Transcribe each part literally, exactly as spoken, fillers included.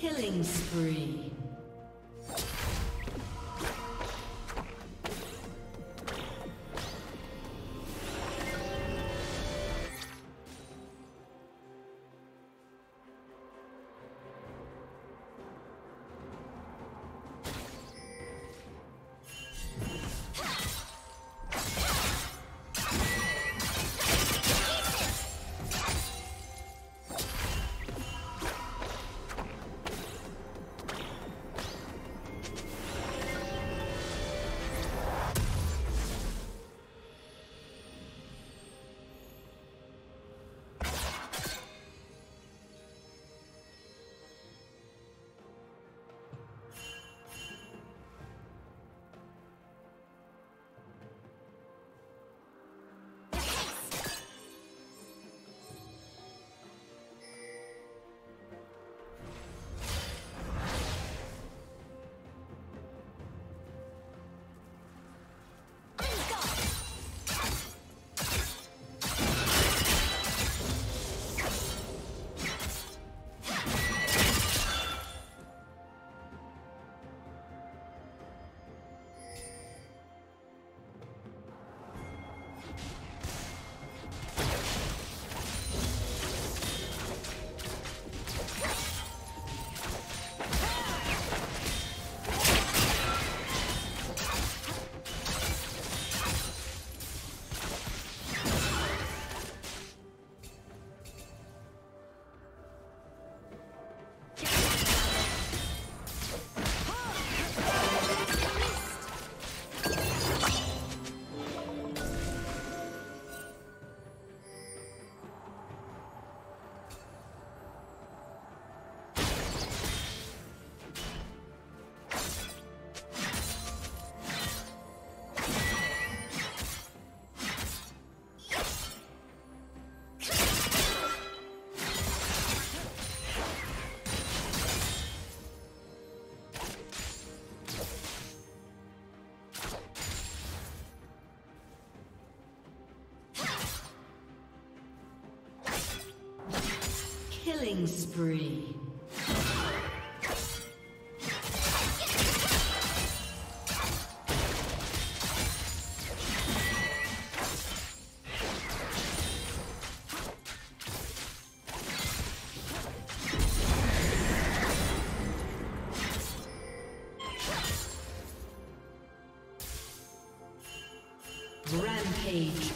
Killing spree. Killing spree. Rampage.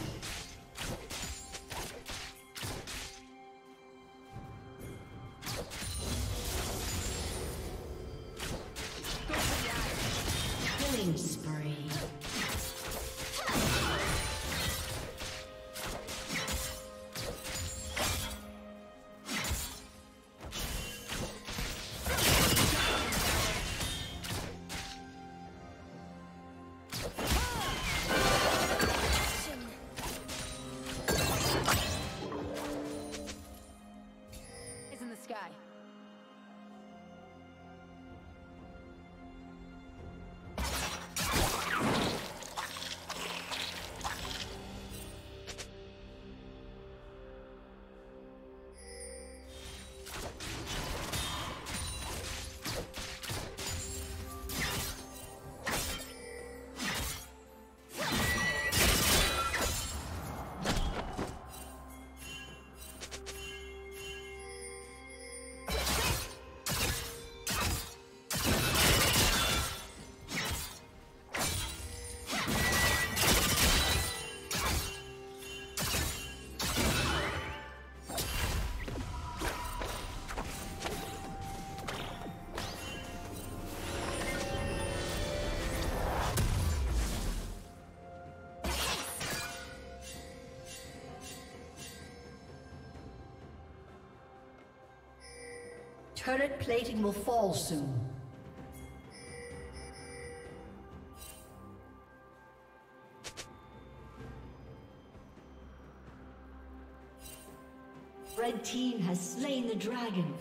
Turret plating will fall soon. Red team has slain the dragon.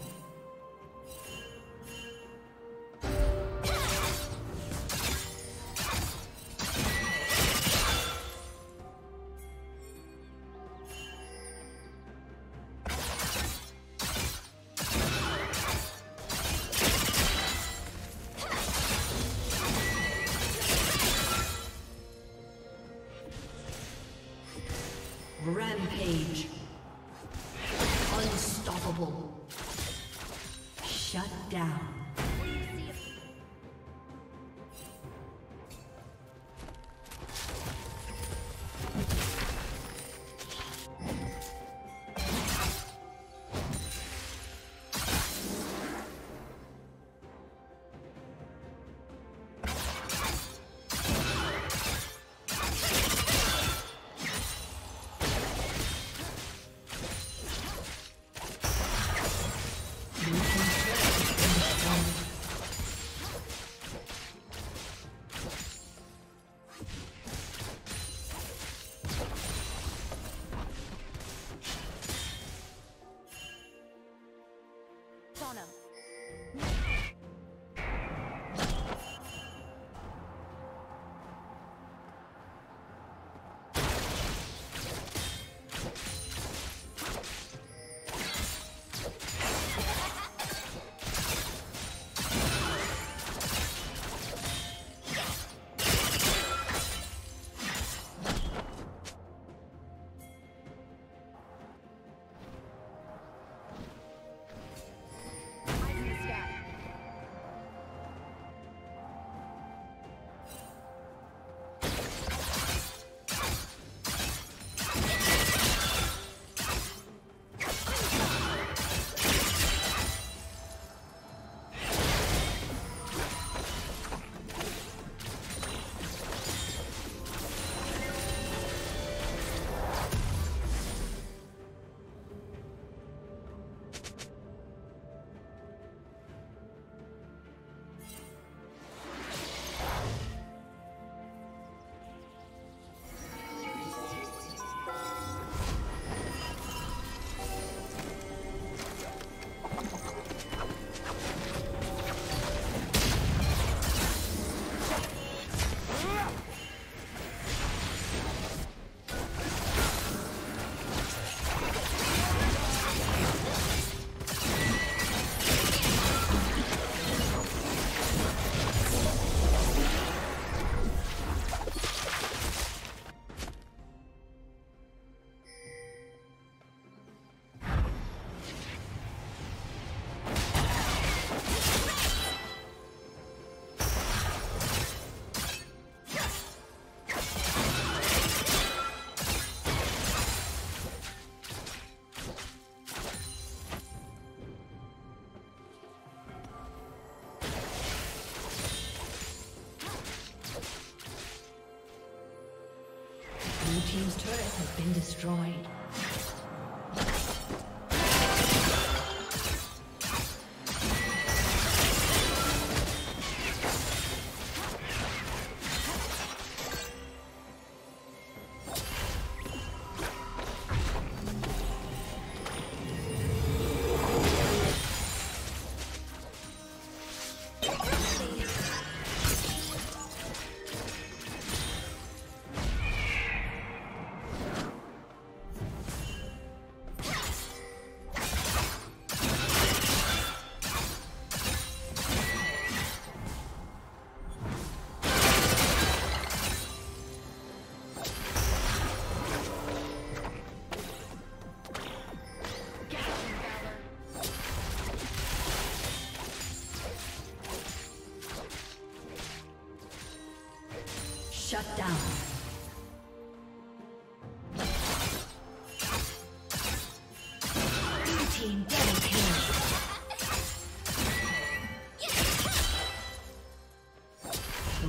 Rampage. Unstoppable. Shut down. Team's turret has been destroyed. Shut down. Blue team double kill.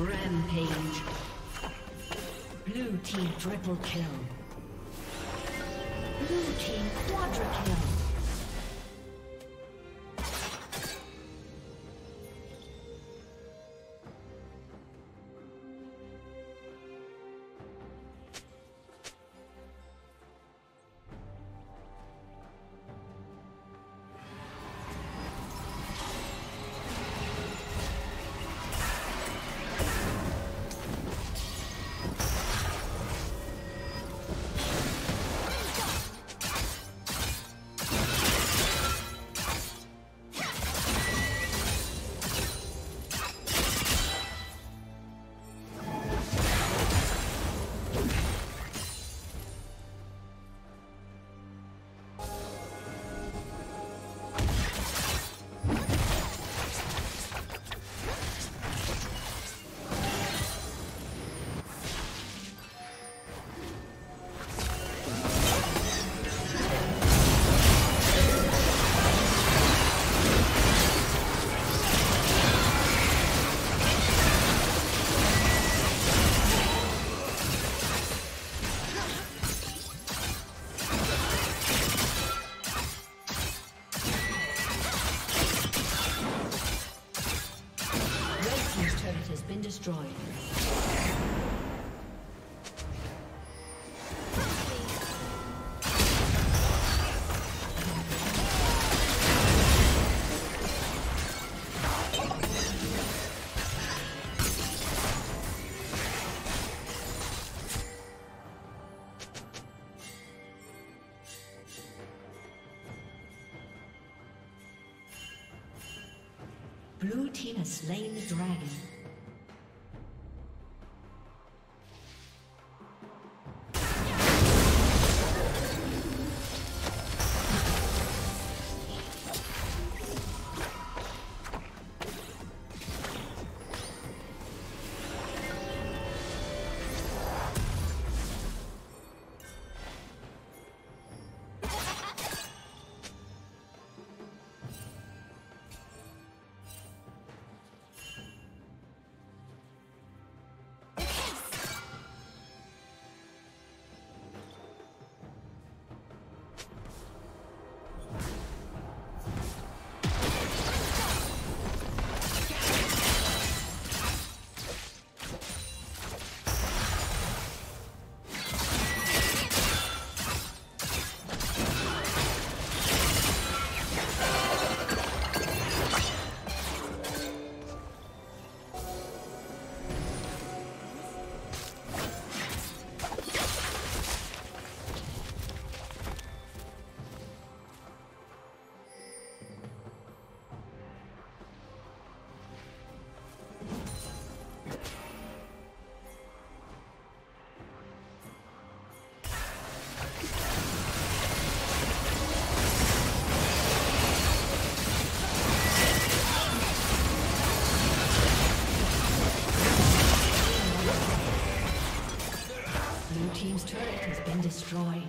Rampage. Blue team triple kill. Blue team quadra kill. Blue team has slain the dragon. Team's turret has been destroyed.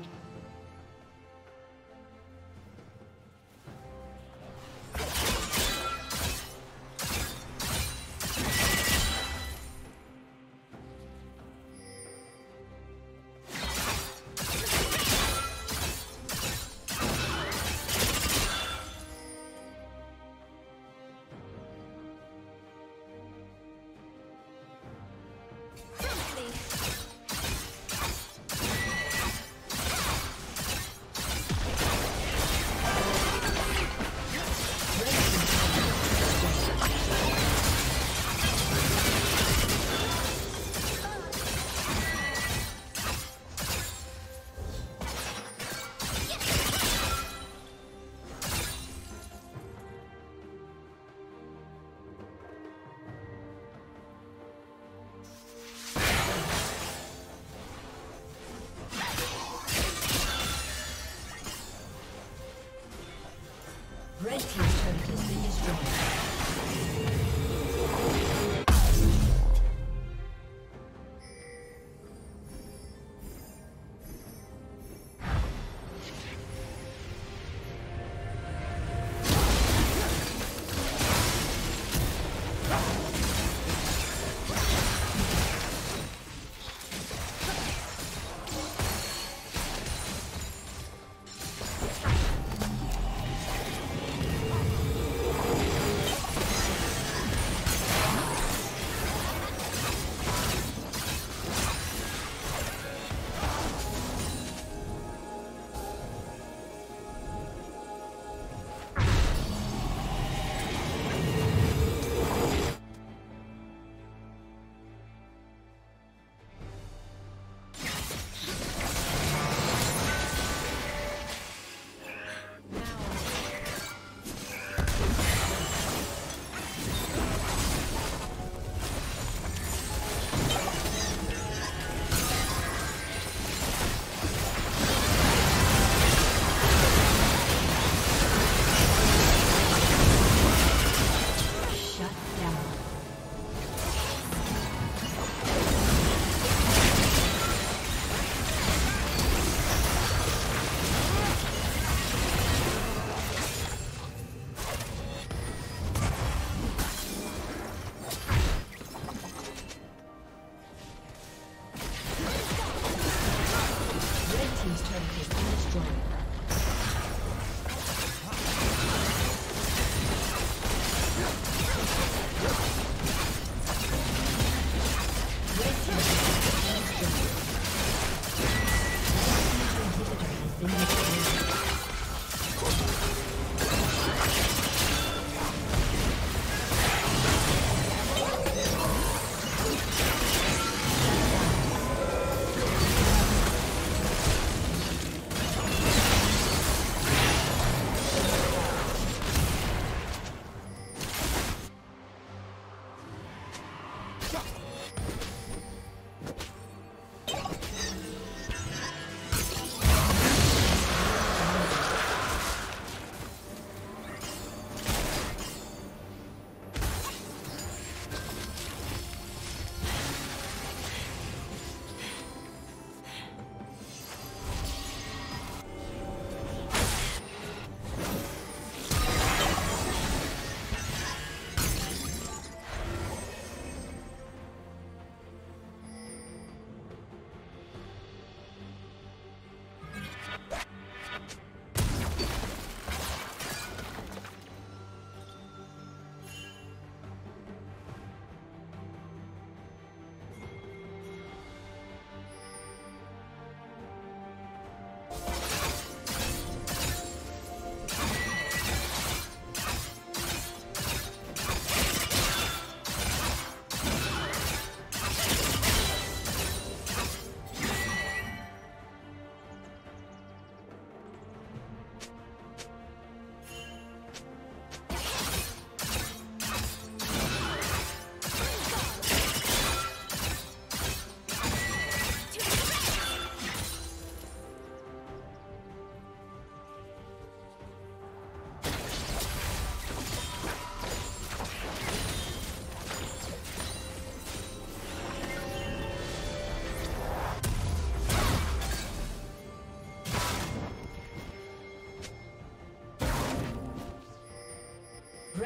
Red team's turret has been destroyed.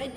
Red